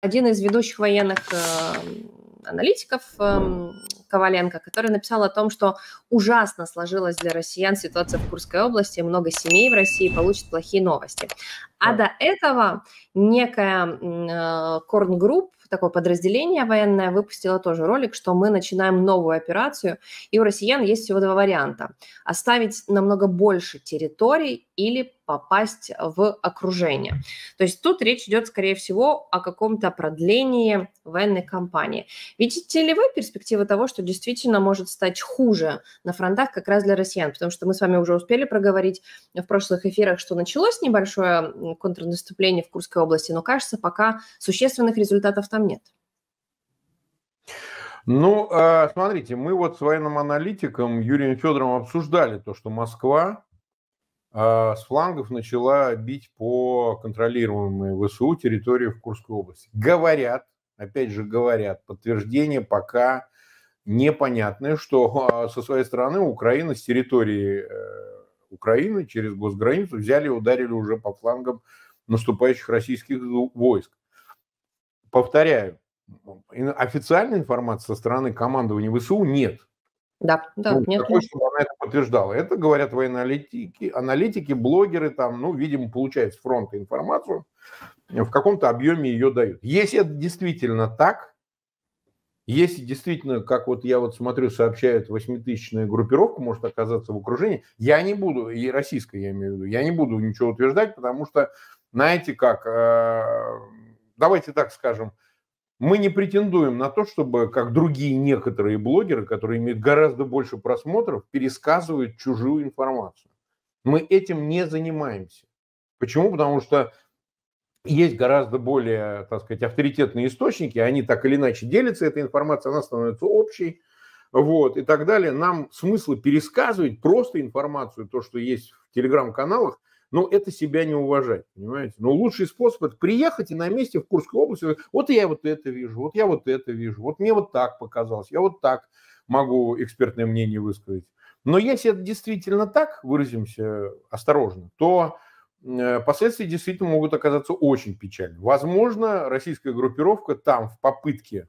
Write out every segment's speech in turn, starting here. один из ведущих военных аналитиков Коваленко, который написал о том, что ужасно сложилась для россиян ситуация в Курской области, много семей в России получат плохие новости. А до этого некая Корнгрупп, такое подразделение военное, выпустило тоже ролик, что мы начинаем новую операцию, и у россиян есть всего два варианта. Оставить намного больше территорий или попасть в окружение. То есть тут речь идет, скорее всего, о каком-то продлении военной кампании. Видите ли вы перспективы того, что действительно может стать хуже на фронтах как раз для россиян? Потому что мы с вами уже успели проговорить в прошлых эфирах, что началось небольшое контрнаступление в Курской области, но, кажется, пока существенных результатов там нет. Ну, смотрите, мы вот с военным аналитиком Юрием Федоровым обсуждали то, что Москва с флангов начала бить по контролируемой ВСУ территории в Курской области. Говорят, опять же говорят, подтверждение пока непонятное, что со своей стороны Украина с территории Украины через госграницу взяли и ударили уже по флангам наступающих российских войск. Повторяю, официальной информации со стороны командования ВСУ нет. Да, ну, нет. Такой, чтобы она это подтверждала. Это говорят военные аналитики, блогеры, там, ну, видимо, получают с фронта информацию, в каком-то объеме ее дают. Если это действительно так, если действительно, как вот я вот смотрю, сообщают, 8-тысячная группировка может оказаться в окружении, я не буду, и российская, я имею в виду, я не буду ничего утверждать, потому что, знаете как, давайте так скажем, мы не претендуем на то, чтобы, как другие некоторые блогеры, которые имеют гораздо больше просмотров, пересказывают чужую информацию. Мы этим не занимаемся. Почему? Потому что есть гораздо более, так сказать, авторитетные источники, они так или иначе делятся, эта информация, она становится общей, вот, и так далее. Нам смысла пересказывать просто информацию, то, что есть в телеграм-каналах, но это себя не уважать, понимаете? Но лучший способ – это приехать и на месте в Курской области. Вот я вот это вижу, вот я вот это вижу, вот мне вот так показалось, я вот так могу экспертное мнение высказать. Но если это действительно так, выразимся осторожно, то последствия действительно могут оказаться очень печальными. Возможно, российская группировка там в попытке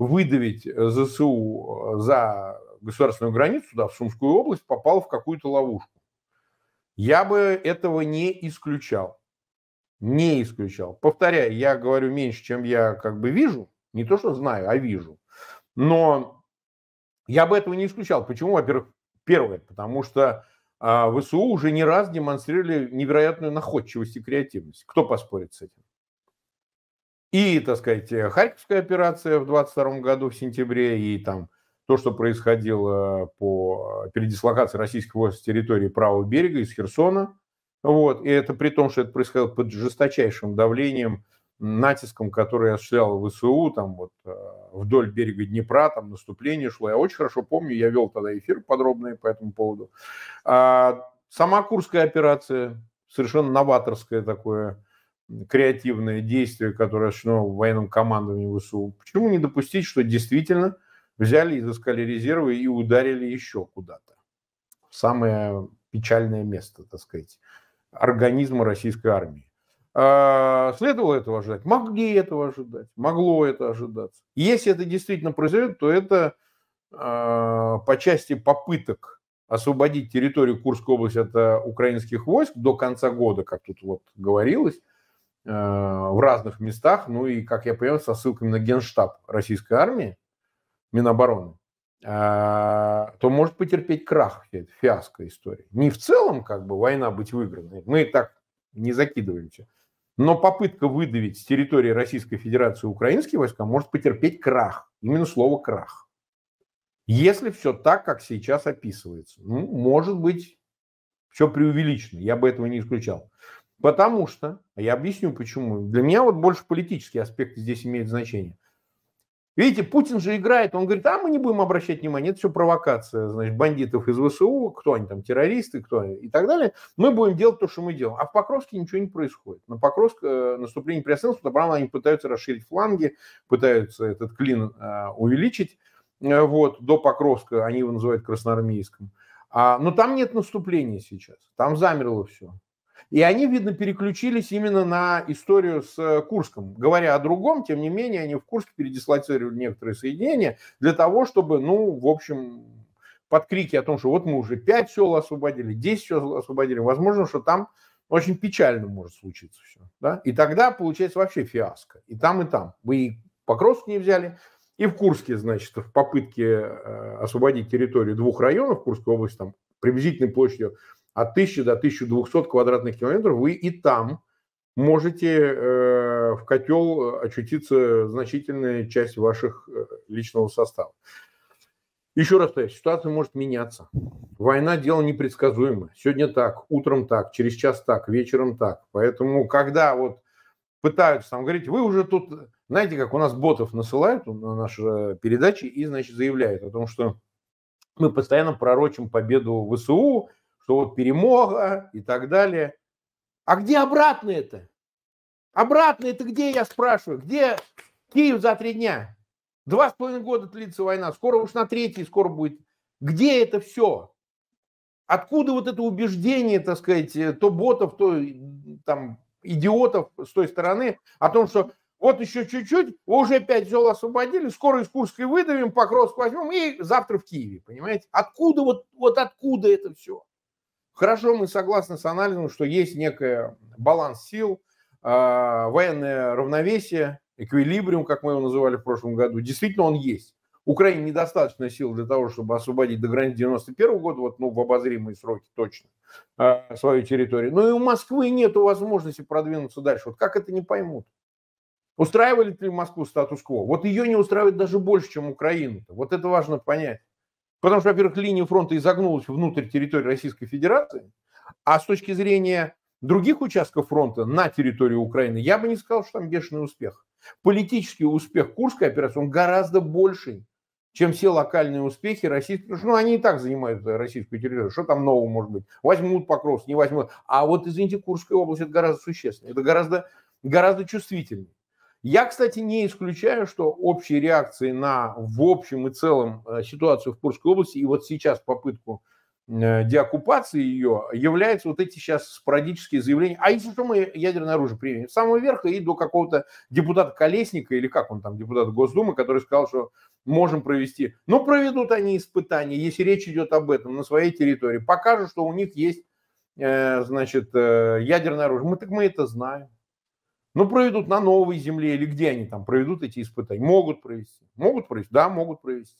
выдавить ЗСУ за государственную границу, да, в Сумскую область, попала в какую-то ловушку. Я бы этого не исключал. Не исключал. Повторяю, я говорю меньше, чем я как бы вижу. Не то, что знаю, а вижу. Но я бы этого не исключал. Почему? Во-первых, первое, потому что ВСУ уже не раз демонстрировали невероятную находчивость и креативность. Кто поспорит с этим? И, так сказать, Харьковская операция в 22 году в сентябре, и там то, что происходило по передислокации российских войск с территории правого берега из Херсона. Вот. И это при том, что это происходило под жесточайшим давлением, натиском, который осуществлял ВСУ, там вот вдоль берега Днепра, там наступление шло. Я очень хорошо помню, я вел тогда эфир подробный по этому поводу. Сама Курская операция, совершенно новаторское такое креативное действие, которое осуществлено в военном командовании ВСУ. Почему не допустить, что действительно взяли, изыскали резервы и ударили еще куда-то? Самое печальное место, так сказать, организма российской армии. Следовало этого ожидать? Могли этого ожидать? Могло это ожидаться? Если это действительно произойдет, то это по части попыток освободить территорию Курской области от украинских войск до конца года, как тут вот говорилось, в разных местах, ну и, как я понимаю, со ссылками на Генштаб российской армии, Минобороны, то может потерпеть крах вся эта фиаско история. Не в целом, как бы, война быть выигранной, мы так не закидываемся, но попытка выдавить с территории Российской Федерации украинские войска может потерпеть крах, именно слово крах. Если все так, как сейчас описывается, ну, может быть, все преувеличено, я бы этого не исключал. Потому что, я объясню почему, для меня вот больше политические аспекты здесь имеют значение. Видите, Путин же играет, он говорит, а мы не будем обращать внимания, это все провокация, значит, бандитов из ВСУ, кто они там, террористы, кто они, и так далее. Мы будем делать то, что мы делаем. А в Покровске ничего не происходит. На Покровск наступление приостановилось, потому что они пытаются расширить фланги, пытаются этот клин увеличить. Вот, до Покровска, они его называют Красноармейским. Но там нет наступления сейчас, там замерло все. И они, видно, переключились именно на историю с Курском. Говоря о другом, тем не менее, они в Курске передислоцировали некоторые соединения для того, чтобы, ну, в общем, под крики о том, что вот мы уже 5 сел освободили, 10 сел освободили, возможно, что там очень печально может случиться все. Да? И тогда получается вообще фиаско. И там, и там. Вы и Покровск не взяли, и в Курске, значит, в попытке освободить территорию двух районов Курской области, там, приблизительной площадью от 1000 до 1200 квадратных километров, вы и там можете в котел очутиться значительная часть ваших личного состава. Еще раз повторяю, ситуация может меняться. Война – дело непредсказуемое. Сегодня так, утром так, через час так, вечером так. Поэтому, когда вот пытаются там говорить, вы уже тут, знаете, как у нас ботов насылают на наши передачи и, значит, заявляют о том, что мы постоянно пророчим победу ВСУ, что вот перемога и так далее. А где обратное-то? Обратное-то где, я спрашиваю? Где Киев за 3 дня? 2,5 года длится война, скоро уж на 3-й, скоро будет. Где это все? Откуда вот это убеждение, так сказать, то ботов, то там идиотов с той стороны о том, что вот еще чуть-чуть, уже 5 сел освободили, скоро из Курской выдавим, Покровск возьмем и завтра в Киеве, понимаете? Откуда вот откуда это все? Хорошо, мы согласны с анализом, что есть некий баланс сил, военное равновесие, эквилибриум, как мы его называли в прошлом году, действительно он есть. Украине недостаточно сил для того, чтобы освободить до границ 91 года, вот, ну, в обозримые сроки точно, свою территорию. Но и у Москвы нет возможности продвинуться дальше. Вот как это не поймут? Устраивали ли Москву статус-кво? Вот ее не устраивает даже больше, чем Украину-то. Вот это важно понять. Потому что, во-первых, линия фронта изогнулась внутрь территории Российской Федерации, а с точки зрения других участков фронта на территории Украины, я бы не сказал, что там бешеный успех. Политический успех Курской операции, он гораздо больше, чем все локальные успехи российские. Ну, они и так занимают российскую территорию. Что там нового может быть? Возьмут Покровск, не возьмут. А вот, извините, Курская область, это гораздо существеннее, это гораздо чувствительнее. Я, кстати, не исключаю, что общей реакции на в общем и целом ситуацию в Курской области и вот сейчас попытку деоккупации ее являются вот эти сейчас спорадические заявления. А если что, мы ядерное оружие применим с самого верха и до какого-то депутата Колесника, или как он там, депутата Госдумы, который сказал, что можем провести. Но проведут они испытания, если речь идет об этом, на своей территории. Покажут, что у них есть, значит, ядерное оружие. Мы, так мы это знаем. Но проведут на новой земле или где они там проведут эти испытания. Могут провести. Могут провести? Да, могут провести.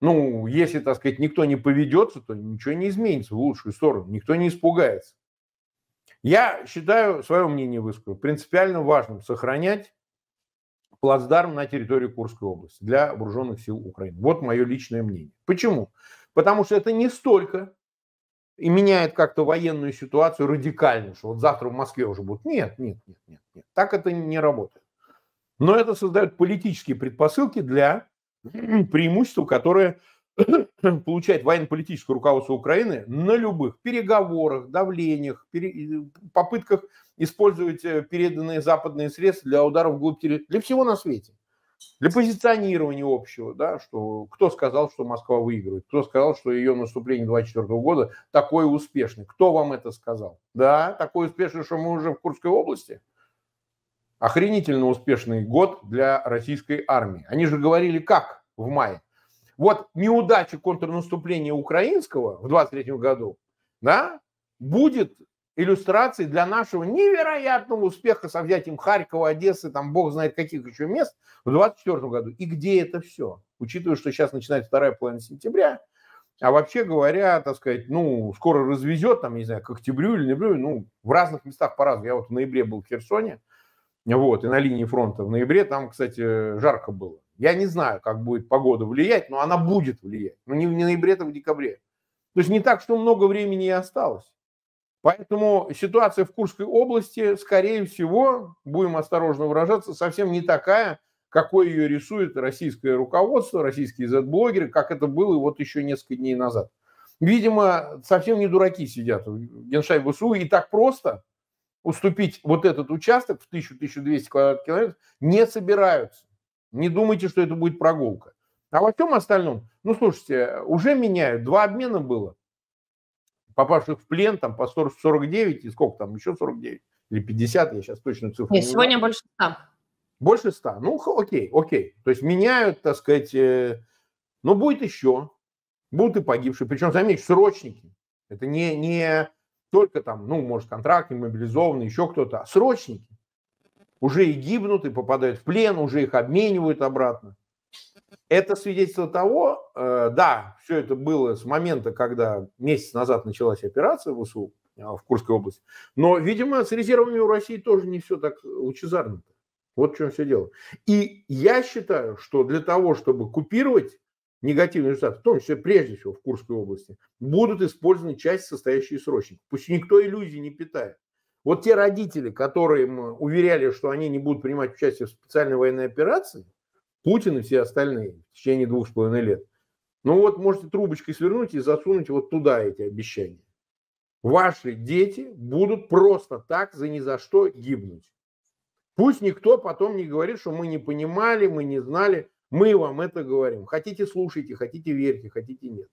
Ну, если, так сказать, никто не поведется, то ничего не изменится в лучшую сторону, никто не испугается. Я считаю, свое мнение выскажу, принципиально важным сохранять плацдарм на территории Курской области для вооруженных сил Украины. Вот мое личное мнение. Почему? Потому что это не столько и меняет как-то военную ситуацию радикально, что вот завтра в Москве уже будут. Нет. Так это не работает. Но это создает политические предпосылки для преимущество, которое получает военно-политическое руководство Украины на любых переговорах, давлениях, попытках использовать переданные западные средства для ударов вглубь территории, для всего на свете, для позиционирования общего, да, что кто сказал, что Москва выигрывает, кто сказал, что ее наступление 24 года такое успешное, кто вам это сказал? Да, такое успешное, что мы уже в Курской области. Охренительно успешный год для российской армии. Они же говорили, как в мае. Вот неудача контрнаступления украинского в 23-м году, да, будет иллюстрацией для нашего невероятного успеха со взятием Харькова, Одессы, там бог знает каких еще мест в 24-м году. И где это все? Учитывая, что сейчас начинается 2-я половина сентября, а вообще говоря, так сказать, ну, скоро развезет, там, не знаю, к октябрю или ноябрю, ну, в разных местах по-разному. Я вот в ноябре был в Херсоне, вот, и на линии фронта в ноябре, там, кстати, жарко было. Я не знаю, как будет погода влиять, но она будет влиять. Но не в ноябре, а в декабре. То есть не так, что много времени и осталось. Поэтому ситуация в Курской области, скорее всего, будем осторожно выражаться, совсем не такая, какой ее рисует российское руководство, российские Z-блогеры, как это было вот еще несколько дней назад. Видимо, совсем не дураки сидят в Генштабе ВСУ, и так просто уступить вот этот участок в 1000-1200 квадратных километров не собираются. Не думайте, что это будет прогулка. А во всем остальном, ну, слушайте, уже меняют. 2 обмена было. попавших в плен там по 49 и сколько там, еще 49 или 50, я сейчас точно цифру не знаю. Сегодня больше 100. Больше 100, ну окей. То есть меняют, так сказать, но будет еще, будут и погибшие. Причем, замечу, срочники. Это не только там, ну, может, контракты, мобилизованные, еще кто-то, а срочники. Уже и гибнут, и попадают в плен, уже их обменивают обратно. Это свидетельство того, да, все это было с момента, когда месяц назад началась операция в ВСУ, в Курской области, но, видимо, с резервами у России тоже не все так лучезарно. Вот в чем все дело. И я считаю, что для того, чтобы купировать негативные результаты, в том числе, прежде всего, в Курской области, будут использованы части, состоящие из срочников. Пусть никто иллюзий не питает. Вот те родители, которые уверяли, что они не будут принимать участие в специальной военной операции, Путин и все остальные в течение 2,5 лет, ну вот можете трубочкой свернуть и засунуть вот туда эти обещания. Ваши дети будут просто так за ни за что гибнуть. Пусть никто потом не говорит, что мы не понимали, мы не знали, мы вам это говорим. Хотите — слушайте, хотите — верьте, хотите — нет.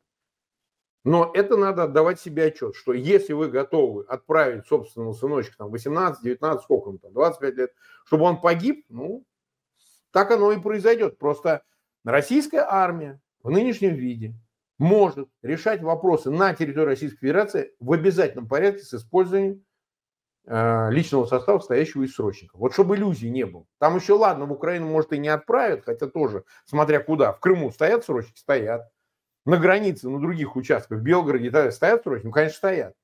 Но это надо отдавать себе отчет, что если вы готовы отправить собственного сыночка там 18, 19, сколько он там, 25 лет, чтобы он погиб, ну, так оно и произойдет. Просто российская армия в нынешнем виде может решать вопросы на территории Российской Федерации в обязательном порядке с использованием личного состава, состоящего из срочников. Вот чтобы иллюзий не было. Там еще, ладно, в Украину, может, и не отправят, хотя тоже, смотря куда. В Крыму стоят срочники? Стоят. На границе, на других участках, в Белгороде стоят срочники? Ну, конечно, стоят.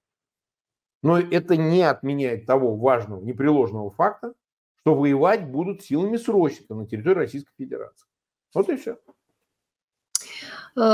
Но это не отменяет того важного, непреложного факта, что воевать будут силами срочников на территории Российской Федерации. Вот и все.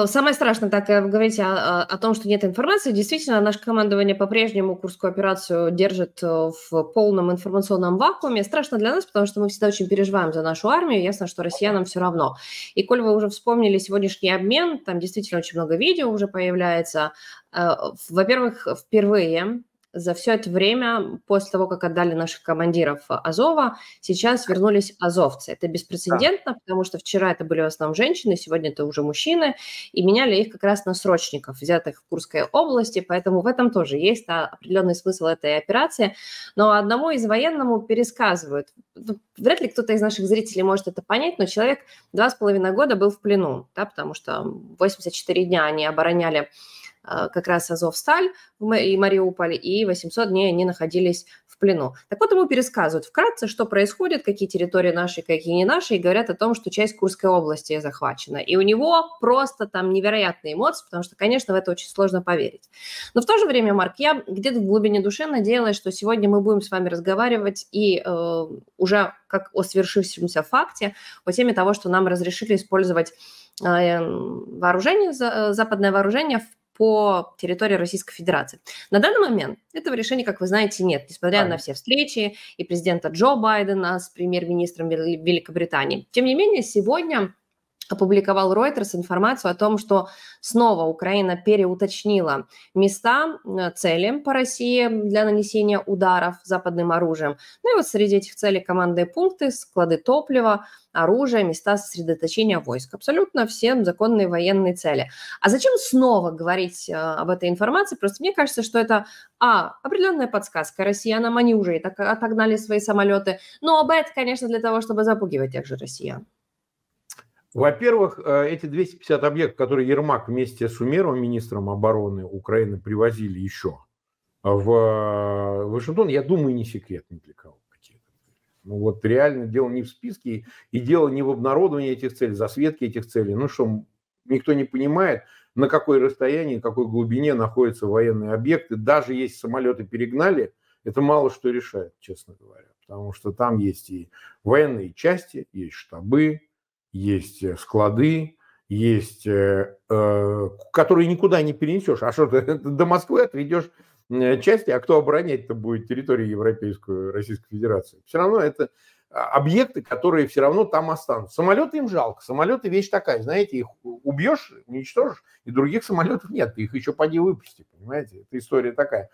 Самое страшное, так как вы говорите о том, что нет информации, действительно, наше командование по-прежнему Курскую операцию держит в полном информационном вакууме. Страшно для нас, потому что мы всегда очень переживаем за нашу армию, ясно, что россиянам все равно. И коль вы уже вспомнили сегодняшний обмен, там действительно очень много видео уже появляется. Во-первых, впервые за все это время, после того, как отдали наших командиров Азова, сейчас вернулись азовцы. Это беспрецедентно, да, потому что вчера это были в основном женщины, сегодня это уже мужчины, и меняли их как раз на срочников, взятых в Курской области, поэтому в этом тоже есть определенный смысл этой операции. Но одному из военному пересказывают. Вряд ли кто-то из наших зрителей может это понять, но человек 2,5 года был в плену, да, потому что 84 дня они обороняли как раз Азов-Сталь и Мариуполь, и 800 дней они находились в плену. Так вот, ему пересказывают вкратце, что происходит, какие территории наши, какие не наши, и говорят о том, что часть Курской области захвачена. И у него просто там невероятные эмоции, потому что, конечно, в это очень сложно поверить. Но в то же время, Марк, я где-то в глубине души надеялась, что сегодня мы будем с вами разговаривать и уже как о свершившемся факте, о теме того, что нам разрешили использовать вооружение, западное вооружение по территории Российской Федерации. На данный момент этого решения, как вы знаете, нет, несмотря на все встречи и президента Джо Байдена с премьер-министром Великобритании. Тем не менее, сегодня опубликовал Reuters информацию о том, что снова Украина переуточнила места, цели по России для нанесения ударов западным оружием. Ну и вот среди этих целей командные пункты, склады топлива, оружие, места сосредоточения войск. Абсолютно все законные военные цели. А зачем снова говорить об этой информации? Просто мне кажется, что это определенная подсказка россиянам. Они уже и так отогнали свои самолеты. Но б, конечно, для того, чтобы запугивать тех же россиян. Во-первых, эти 250 объектов, которые Ермак вместе с Умеровым, министром обороны Украины, привозили еще в Вашингтон, я думаю, не секрет ни для кого. Ну вот реально дело не в списке, и дело не в обнародовании этих целей, засветке этих целей. Ну что, никто не понимает, на какое расстоянии, на какой глубине находятся военные объекты. Даже если самолеты перегнали, это мало что решает, честно говоря. Потому что там есть и военные части, есть штабы, есть склады, есть, которые никуда не перенесешь. А что ты до Москвы отведешь части, а кто оборонять-то будет территорию Европейскую, Российской Федерации? Все равно это объекты, которые все равно там останутся. Самолеты им жалко. Самолеты вещь такая, знаете, их убьешь, уничтожишь, и других самолетов нет. Их еще поди выпусти, понимаете? Это история такая.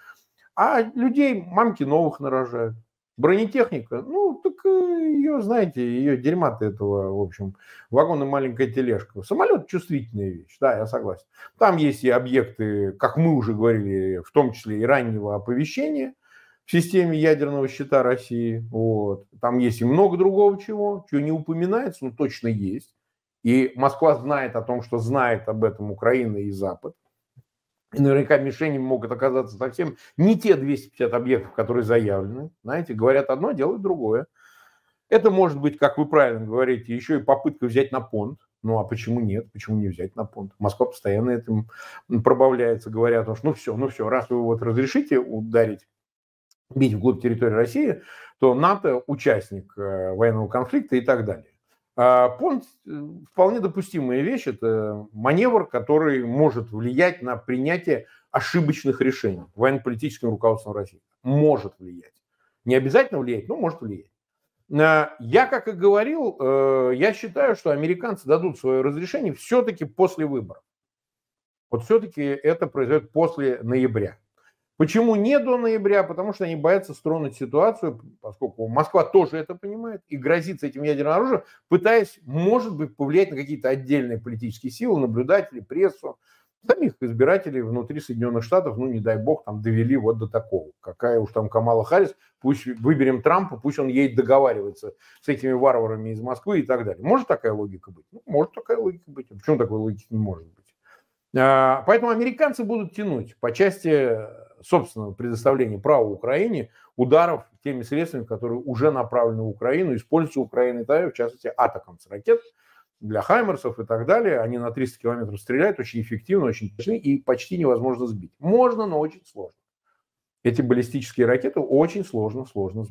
А людей мамки новых нарожают. Бронетехника, ну, так ее, знаете, ее дерьма-то этого, в общем, вагон и маленькая тележка. Самолет — чувствительная вещь, да, я согласен. Там есть и объекты, как мы уже говорили, в том числе и раннего оповещения в системе ядерного щита России. Вот. Там есть и много другого чего, чего не упоминается, но точно есть. И Москва знает о том, что знает об этом Украина и Запад. И наверняка мишенью могут оказаться совсем не те 250 объектов, которые заявлены. Знаете, говорят одно, делают другое. Это может быть, как вы правильно говорите, еще и попытка взять на понт. Ну а почему нет? Почему не взять на понт? Москва постоянно этим пробавляется. Говорят, что ну все, раз вы вот разрешите ударить, бить вглубь территории России, то НАТО участник военного конфликта и так далее. Понт – вполне допустимая вещь, это маневр, который может влиять на принятие ошибочных решений военно-политическим руководством России. Может влиять. Не обязательно влиять, но может влиять. Я, как и говорил, я считаю, что американцы дадут свое разрешение все-таки после выборов. Вот все-таки это произойдет после ноября. Почему не до ноября? Потому что они боятся стронуть ситуацию, поскольку Москва тоже это понимает и грозится этим ядерным оружием, пытаясь, может быть, повлиять на какие-то отдельные политические силы, наблюдателей, прессу, самих избирателей внутри Соединенных Штатов, ну, не дай бог, там довели вот до такого. Какая уж там Камала Харрис, пусть выберем Трампа, пусть он едет договариваться с этими варварами из Москвы и так далее. Может такая логика быть? Ну, может такая логика быть. Почему такой логики не может быть? Поэтому американцы будут тянуть по части собственного предоставления права Украине ударов теми средствами, которые уже направлены в Украину, используются Украиной, в частности, атакам с ракет для «Хаймерсов» и так далее. Они на 300 километров стреляют, очень эффективно, очень точно и почти невозможно сбить. Можно, но очень сложно. Эти баллистические ракеты очень сложно сбить.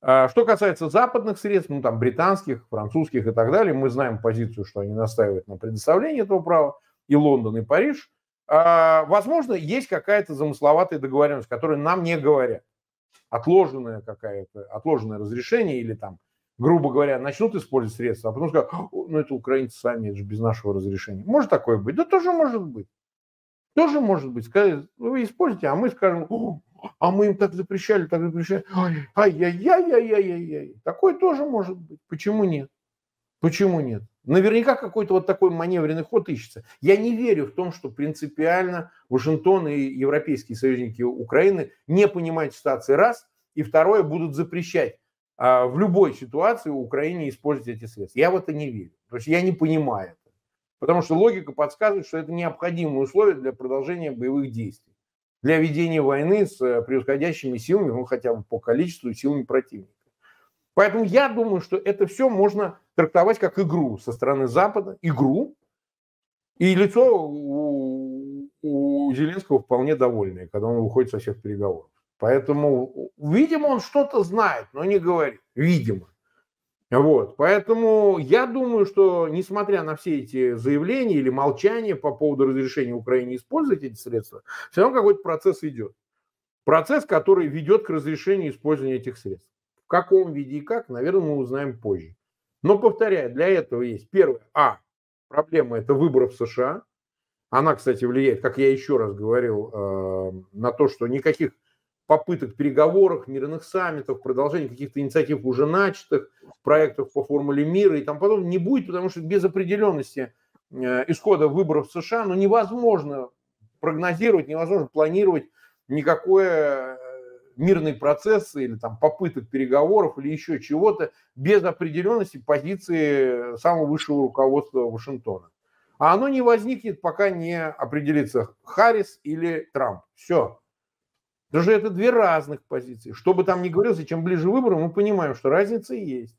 Что касается западных средств, ну там британских, французских и так далее, мы знаем позицию, что они настаивают на предоставлении этого права, и Лондон, и Париж. Возможно, есть какая-то замысловатая договоренность, которую нам не говорят. Отложенное какое-то, отложенное разрешение или там, грубо говоря, начнут использовать средства, а потом скажут, ну это украинцы сами, это же без нашего разрешения. Может такое быть? Да тоже может быть. Тоже может быть. Сказать, вы используете, а мы скажем, а мы им так запрещали. Ай-яй-яй-яй-яй-яй. Такое тоже может быть. Почему нет? Почему нет? Наверняка какой-то вот такой маневренный ход ищется. Я не верю в том, что принципиально Вашингтон и европейские союзники Украины не понимают ситуации, раз, и второе, будут запрещать в любой ситуации Украине использовать эти средства. Я в это не верю. То есть я не понимаю это. Потому что логика подсказывает, что это необходимые условия для продолжения боевых действий, для ведения войны с превосходящими силами, ну хотя бы по количеству, силами противника. Поэтому я думаю, что это все можно трактовать как игру со стороны Запада. Игру. И лицо у Зеленского вполне довольное, когда он выходит со всех переговоров. Поэтому, видимо, он что-то знает, но не говорит. Видимо. Вот. Поэтому я думаю, что, несмотря на все эти заявления или молчания по поводу разрешения Украине использовать эти средства, все равно какой-то процесс идет. Процесс, который ведет к разрешению использования этих средств. В каком виде и как, наверное, мы узнаем позже. Но, повторяю, для этого есть первое. Проблема – это выборов США. Она, кстати, влияет, как я еще раз говорил, на то, что никаких попыток переговоров, мирных саммитов, продолжения каких-то инициатив уже начатых, проектов по формуле мира и тому подобное не будет, потому что без определенности исхода выборов США ну, невозможно прогнозировать, невозможно планировать никакое мирный процесс или там попыток переговоров или еще чего-то без определенности позиции самого высшего руководства Вашингтона. А оно не возникнет, пока не определится Харрис или Трамп. Все. Даже это две разных позиции. Что бы там ни говорилось, и чем ближе выборы, мы понимаем, что разница есть.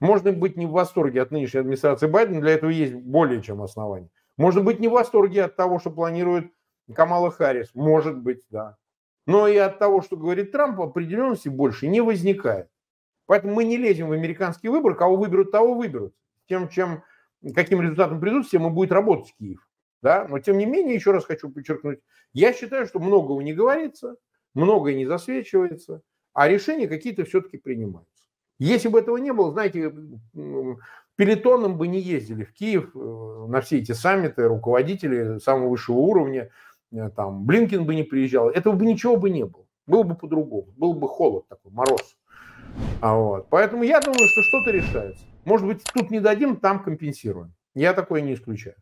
Можно быть не в восторге от нынешней администрации Байдена, для этого есть более чем основания. Можно быть не в восторге от того, что планирует Камала Харрис. Может быть, да. Но и от того, что говорит Трамп, определенности больше не возникает. Поэтому мы не лезем в американский выбор. Кого выберут, того выберут. Тем, каким результатом придут, тем и будет работать Киев. Да? Но тем не менее, еще раз хочу подчеркнуть, я считаю, что многого не говорится, многое не засвечивается, а решения какие-то все-таки принимаются. Если бы этого не было, знаете, пелетоном бы не ездили в Киев на все эти саммиты, руководители самого высшего уровня, там Блинкен бы не приезжал, этого бы ничего бы не было. Было бы по-другому, был бы холод такой, мороз. Поэтому я думаю, что что-то решается. Может быть, тут не дадим, там компенсируем. Я такое не исключаю.